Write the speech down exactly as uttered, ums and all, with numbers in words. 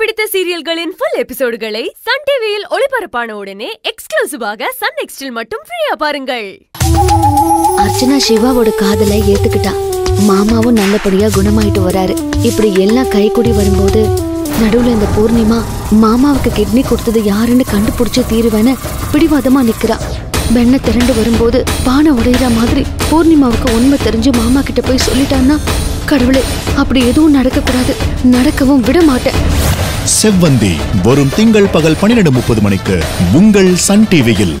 பிடித்த சீரியல்களின் full எபிசோடுகளை Sun T V-யில் ஒளிபரப்பான உடனே எக்ஸ்க்ளூசிவாக Sun Next-இல் மட்டும் ஃப்ரீயா பாருங்கள். அர்ச்சனா சிவாவோட காதலை ஏத்துக்கிட்டா. மாமாவும் நல்லபடியா குணமாயிட்டு வராரு. இப்படி எல்லாம் கைகூடி வரும்போது நடுவுல இந்த பூர்ணிமா மாமாவுக்கு கிட்னி கொடுத்தது யாருன்னு கண்டுபிடிச்சு தீர்வேன்னு பிடிவாதமா நிக்கிறா. பெண்ணை திரண்டு வரும்போது பானை உடையிற மாதிரி பூர்ணிமாவுக்கு உண்மை தெரிஞ்சு மாமா கிட்ட போய் சொல்லிட்டான்னா கடவுளே அப்படி எதுவும் நடக்கக்கூடாது, நடக்கவும் விட மாட்டேன். செவ்வந்தி வரும் திங்கள் பகல் பன்னிரண்டு முப்பது மணிக்கு உங்கள் சன் டிவியில்.